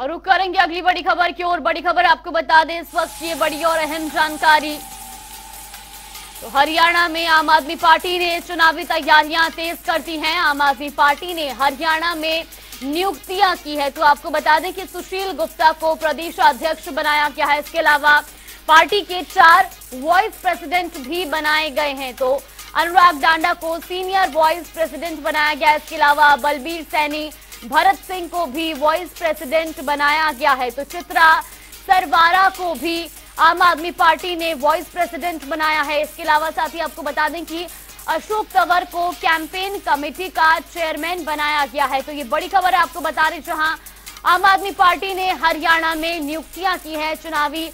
और रुक करेंगे अगली बड़ी खबर की ओर। बड़ी खबर आपको बता दें इस वक्त ये बड़ी और अहम जानकारी, तो हरियाणा में आम आदमी पार्टी ने चुनावी तैयारियां तेज कर दी हैं। आम आदमी पार्टी ने हरियाणा में नियुक्तियां की है। तो आपको बता दें कि सुशील गुप्ता को प्रदेश अध्यक्ष बनाया गया है। इसके अलावा पार्टी के 4 वाइस प्रेसिडेंट भी बनाए गए हैं। तो अनुराग डांडा को सीनियर वाइस प्रेसिडेंट बनाया गया है। इसके अलावा बलबीर सैनी, भरत सिंह को भी वाइस प्रेसिडेंट बनाया गया है। तो चित्रा सरवारा को भी आम आदमी पार्टी ने वाइस प्रेसिडेंट बनाया है। इसके अलावा साथ ही आपको बता दें कि अशोक तंवर को कैंपेन कमेटी का चेयरमैन बनाया गया है। तो ये बड़ी खबर आपको बता रहे जहां आम आदमी पार्टी ने हरियाणा में नियुक्तियां की है, चुनावी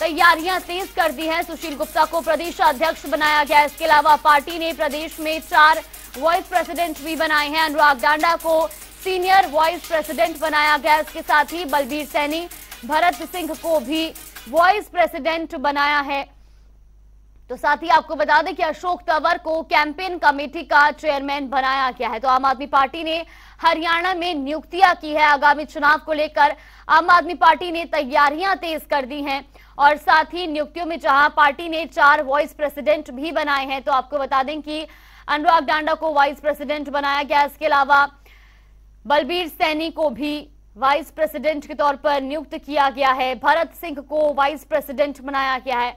तैयारियां तेज कर दी है। सुशील गुप्ता को प्रदेश अध्यक्ष बनाया गया है। इसके अलावा पार्टी ने प्रदेश में 4 वाइस प्रेसिडेंट भी बनाए हैं। अनुराग डांडा को सीनियर वाइस प्रेसिडेंट बनाया गया। इसके साथ ही बलबीर सैनी, भरत सिंह को भी वाइस प्रेसिडेंट बनाया है। तो साथ ही आपको बता दें कि अशोक तंवर को कैंपेन कमेटी का चेयरमैन बनाया गया है। तो आम आदमी पार्टी ने हरियाणा में नियुक्तियां की है। आगामी चुनाव को लेकर आम आदमी पार्टी ने तैयारियां तेज कर दी हैं और साथ ही नियुक्तियों में जहां पार्टी ने 4 वाइस प्रेसिडेंट भी बनाए हैं। तो आपको बता दें कि अनुराग डांडा को वाइस प्रेसिडेंट बनाया गया। इसके अलावा बलबीर सैनी को भी वाइस प्रेसिडेंट के तौर पर नियुक्त किया गया है। भरत सिंह को वाइस प्रेसिडेंट बनाया गया है।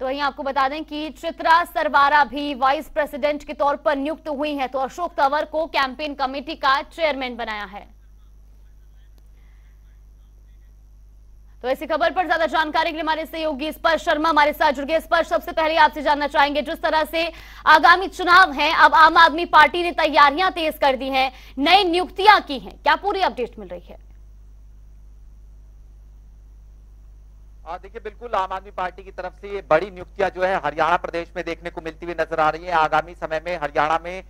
तो वहीं आपको बता दें कि चित्रा सरवारा भी वाइस प्रेसिडेंट के तौर पर नियुक्त हुई हैं। तो अशोक तंवर को कैंपेन कमेटी का चेयरमैन बनाया है। तो ऐसी खबर पर ज्यादा जानकारी के लिए हमारे सहयोगी स्पर्श शर्मा हमारे साथ जुड़ गए। स्पर्श, सबसे पहले आपसे जानना चाहेंगे, जिस तरह से आगामी चुनाव हैं, अब आम आदमी पार्टी ने तैयारियां तेज कर दी हैं, नई नियुक्तियां की हैं, क्या पूरी अपडेट मिल रही है? देखिए, बिल्कुल आम आदमी पार्टी की तरफ से ये बड़ी नियुक्तियां जो है हरियाणा प्रदेश में देखने को मिलती हुई नजर आ रही है। आगामी समय में हरियाणा में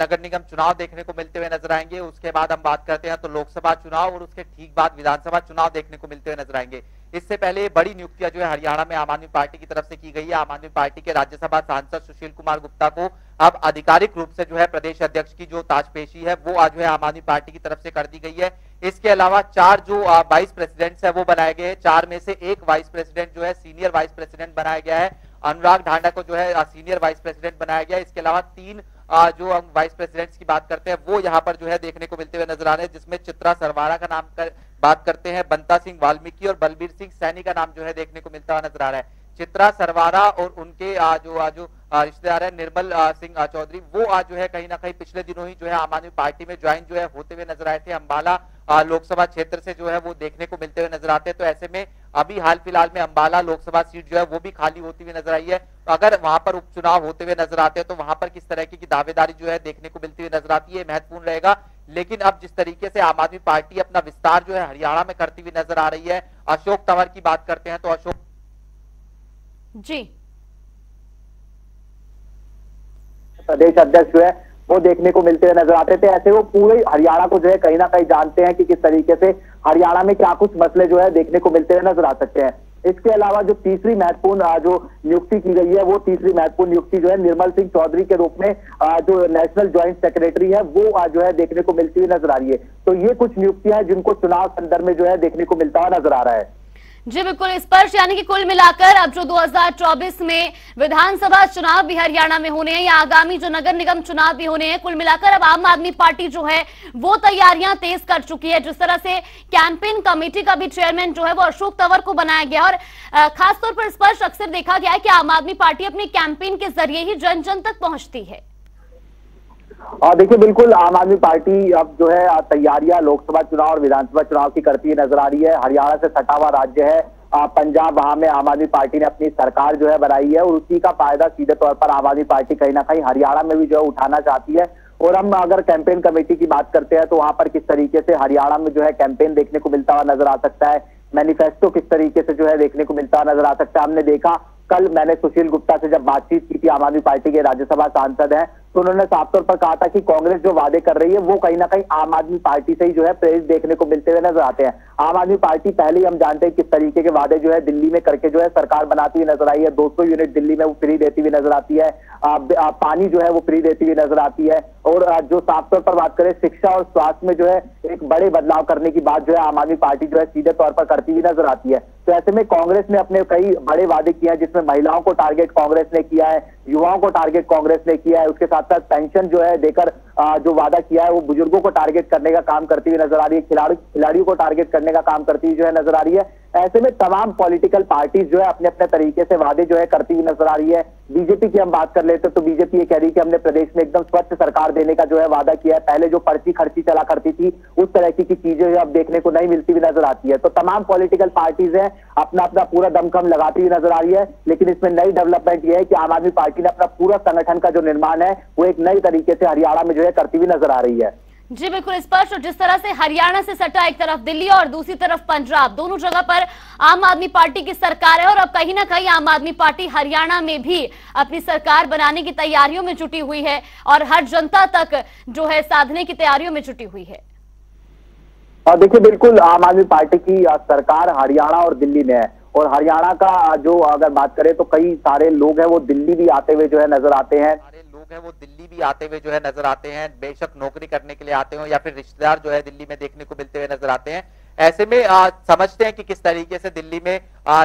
नगर निगम चुनाव देखने को मिलते हुए नजर आएंगे। उसके बाद हम बात करते हैं तो लोकसभा चुनाव और उसके ठीक बाद विधानसभा चुनाव देखने को मिलते हुए नजर आएंगे। इससे पहले बड़ी नियुक्तियां जो है हरियाणा में आम आदमी पार्टी की तरफ से की गई है। आम आदमी पार्टी के राज्यसभा सांसद सुशील कुमार गुप्ता को अब आधिकारिक रूप से जो है प्रदेश अध्यक्ष की जो ताजपेशी है वो आज जो है आम आदमी पार्टी की तरफ से कर दी गई है। इसके अलावा 4 जो वाइस प्रेसिडेंट है वो बनाए गए हैं। 4 में से एक वाइस प्रेसिडेंट जो है सीनियर वाइस प्रेसिडेंट बनाया गया है। अनुराग ढांडा को जो है सीनियर वाइस प्रेसिडेंट बनाया गया है। इसके अलावा 3 जो हम वाइस प्रेसिडेंट्स की बात करते हैं वो यहाँ पर जो है देखने को मिलते हुए नजर आ रहे हैं, जिसमें चित्रा सरवारा का नाम कर बात करते हैं, बंता सिंह वाल्मीकि और बलबीर सिंह सैनी का नाम जो है देखने को मिलता हुआ नजर आ रहा है। चित्रा सरवारा और उनके जो रिश्तेदार है निर्मल सिंह चौधरी, वो आज जो है कहीं ना कहीं पिछले दिनों ही जो है आम आदमी पार्टी में ज्वाइन जो है होते हुए नजर आए थे। अम्बाला लोकसभा क्षेत्र से जो है वो देखने को मिलते हुए नजर आते हैं। तो ऐसे में अभी हाल फिलहाल में अम्बाला लोकसभा सीट जो है वो भी खाली होती हुई नजर आई है। अगर वहां पर उपचुनाव होते हुए नजर आते हैं तो वहां पर किस तरह की दावेदारी जो है देखने को मिलती हुई नजर आती है, महत्वपूर्ण रहेगा। लेकिन अब जिस तरीके से आम आदमी पार्टी अपना विस्तार जो है हरियाणा में करती हुई नजर आ रही है। अशोक तंवर की बात करते हैं तो अशोक जी प्रदेश अध्यक्ष जो है वो देखने को मिलते हुए नजर आते थे। ऐसे वो पूरे हरियाणा को जो है कहीं ना कहीं जानते हैं कि किस तरीके से हरियाणा में क्या कुछ मसले जो है देखने को मिलते हुए नजर आ सकते हैं। इसके अलावा जो तीसरी महत्वपूर्ण जो नियुक्ति की गई है वो तीसरी महत्वपूर्ण नियुक्ति जो है निर्मल सिंह चौधरी के रूप में जो नेशनल ज्वाइंट सेक्रेटरी है वो जो है देखने को मिलती हुई नजर आ रही है। तो ये कुछ नियुक्तियां हैं जिनको चुनाव संदर्भ में जो है देखने को मिलता हुआ नजर आ रहा है। जी बिल्कुल स्पर्श, यानी कि कुल मिलाकर अब जो 2024 में विधानसभा चुनाव भी हरियाणा में होने हैं या आगामी जो नगर निगम चुनाव भी होने हैं, कुल मिलाकर अब आम आदमी पार्टी जो है वो तैयारियां तेज कर चुकी है। जिस तरह से कैंपेन कमेटी का भी चेयरमैन जो है वो अशोक तंवर को बनाया गया और खासतौर पर स्पर्श अक्सर देखा गया है कि आम आदमी पार्टी अपने कैंपेन के जरिए ही जन जन तक पहुंचती है। और देखिए बिल्कुल आम आदमी पार्टी अब जो है तैयारियां लोकसभा चुनाव और विधानसभा चुनाव की करती हुई नजर आ रही है। हरियाणा से सटा हुआ राज्य है पंजाब, वहां में आम आदमी पार्टी ने अपनी सरकार जो है बनाई है और उसी का फायदा सीधे तौर पर आम आदमी पार्टी कहीं ना कहीं हरियाणा में भी जो है उठाना चाहती है। और हम अगर कैंपेन कमेटी की बात करते हैं तो वहां पर किस तरीके से हरियाणा में जो है कैंपेन देखने को मिलता हुआ नजर आ सकता है, मैनिफेस्टो किस तरीके से जो है देखने को मिलता हुआ नजर आ सकता है। हमने देखा कल मैंने सुशील गुप्ता से जब बातचीत की थी, आम आदमी पार्टी के राज्यसभा सांसद हैं, तो उन्होंने साफ तौर पर कहा था कि कांग्रेस जो वादे कर रही है वो कहीं ना कहीं आम आदमी पार्टी से ही जो है प्रेरित देखने को मिलते हुए नजर आते हैं। आम आदमी पार्टी पहले ही हम जानते हैं किस तरीके के वादे जो है दिल्ली में करके जो है सरकार बनाती हुई नजर आई है। 200 यूनिट दिल्ली में वो फ्री देती हुई नजर आती है, पानी जो है वो फ्री देती हुई नजर आती है, और जो साफ तौर पर बात करें शिक्षा और स्वास्थ्य में जो है एक बड़े बदलाव करने की बात जो है आम आदमी पार्टी जो है सीधे तौर पर करती हुई नजर आती है। तो ऐसे में कांग्रेस ने अपने कई बड़े वादे किए हैं, जिसमें महिलाओं को टारगेट कांग्रेस ने किया है, युवाओं को टारगेट कांग्रेस ने किया है, उसके साथ साथ पेंशन जो है देकर जो वादा किया है वो बुजुर्गों को टारगेट करने का काम करती हुई नजर आ रही है, खिलाड़ियों को टारगेट करने का काम करती हुई जो है नजर आ रही है। ऐसे में तमाम पॉलिटिकल पार्टीज जो है अपने अपने तरीके से वादे जो है करती हुई नजर आ रही है। बीजेपी की हम बात कर लेते हैं तो बीजेपी ये कह रही है कि हमने प्रदेश में एकदम स्वच्छ सरकार देने का जो है वादा किया है, पहले जो पर्ची खर्ची चला करती थी उस तरह की चीजें अब देखने को नहीं मिलती हुई नजर आती है। तो तमाम पॉलिटिकल पार्टीज है अपना अपना पूरा दमखम लगाती हुई नजर आ रही है, लेकिन इसमें नई डेवलपमेंट यह है कि आम आदमी पार्टी ने अपना पूरा संगठन का जो निर्माण है वो एक नई तरीके से हरियाणा में जो है करती हुई नजर आ रही है। जी बिल्कुल स्पष्ट, और जिस तरह से हरियाणा से सटा एक तरफ दिल्ली और दूसरी तरफ पंजाब, दोनों जगह पर आम आदमी पार्टी की सरकार है, और अब कहीं ना कहीं आम आदमी पार्टी हरियाणा में भी अपनी सरकार बनाने की तैयारियों में जुटी हुई है और हर जनता तक जो है साधने की तैयारियों में जुटी हुई है। और देखिए बिल्कुल आम आदमी पार्टी की सरकार हरियाणा और दिल्ली में है, और हरियाणा का जो अगर बात करें तो कई सारे लोग हैं वो दिल्ली भी आते हुए जो है नजर आते हैं, बेशक नौकरी करने के लिए आते हो या फिर रिश्तेदार जो है दिल्ली में देखने को मिलते हुए नजर आते हैं। ऐसे में समझते हैं कि किस तरीके से दिल्ली में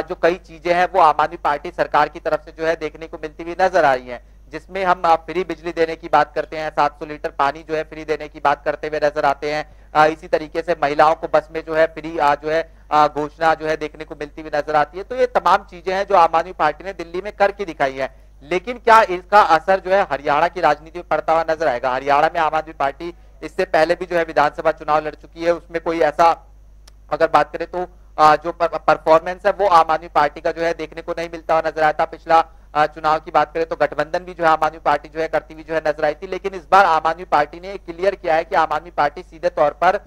जो कई चीजें हैं वो आम आदमी पार्टी सरकार की तरफ से जो है देखने को मिलती हुई नजर आ रही है, जिसमें हम फ्री बिजली देने की बात करते हैं, 700 लीटर पानी जो है फ्री देने की बात करते हुए नजर आते हैं। इसी तरीके से महिलाओं को बस में जो है फ्री जो है घोषणा जो है देखने को मिलती हुई नजर आती है। तो ये तमाम चीजें हैं जो आम आदमी पार्टी ने दिल्ली में करके दिखाई है, लेकिन क्या इसका असर जो है हरियाणा की राजनीति में पड़ता हुआ नजर आएगा? हरियाणा में आम आदमी पार्टी इससे पहले भी जो है विधानसभा चुनाव लड़ चुकी है, उसमें कोई ऐसा अगर बात करें तो जो परफॉर्मेंस है वो आम आदमी पार्टी का जो है देखने को नहीं मिलता हुआ नजर आता। पिछला चुनाव की बात करें तो गठबंधन भी जो है आम आदमी पार्टी जो है करती हुई जो है नजर आई थी, लेकिन इस बार आम आदमी पार्टी ने क्लियर किया है कि आम आदमी पार्टी सीधे तौर पर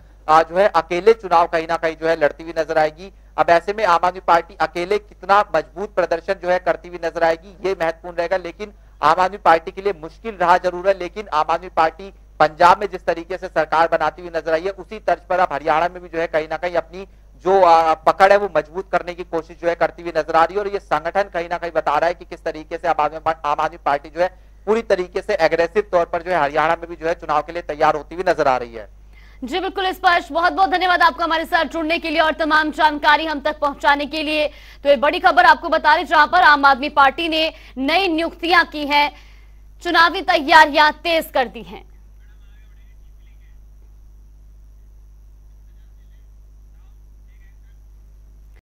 जो है अकेले चुनाव कहीं ना कहीं जो है लड़ती हुई नजर आएगी। अब ऐसे में आम आदमी पार्टी अकेले कितना मजबूत प्रदर्शन जो है करती हुई नजर आएगी ये महत्वपूर्ण रहेगा, लेकिन आम आदमी पार्टी के लिए मुश्किल रहा जरूर है। लेकिन आम आदमी पार्टी पंजाब में जिस तरीके से सरकार बनाती हुई नजर आई है उसी तर्ज पर अब हरियाणा में भी जो है कहीं ना कहीं अपनी जो पकड़ है वो मजबूत करने की कोशिश जो है करती हुई नजर आ रही है, और ये संगठन कहीं ना कहीं बता रहा है कि किस तरीके से आम आदमी पार्टी जो है पूरी तरीके से एग्रेसिव तौर पर जो है हरियाणा में भी जो है चुनाव के लिए तैयार होती हुई नजर आ रही है। जी बिल्कुल स्पर्श, बहुत बहुत धन्यवाद आपका हमारे साथ जुड़ने के लिए और तमाम जानकारी हम तक पहुंचाने के लिए। तो ये बड़ी खबर आपको बता रहे जहां पर आम आदमी पार्टी ने नई नियुक्तियां की हैं, चुनावी तैयारियां तेज कर दी हैं।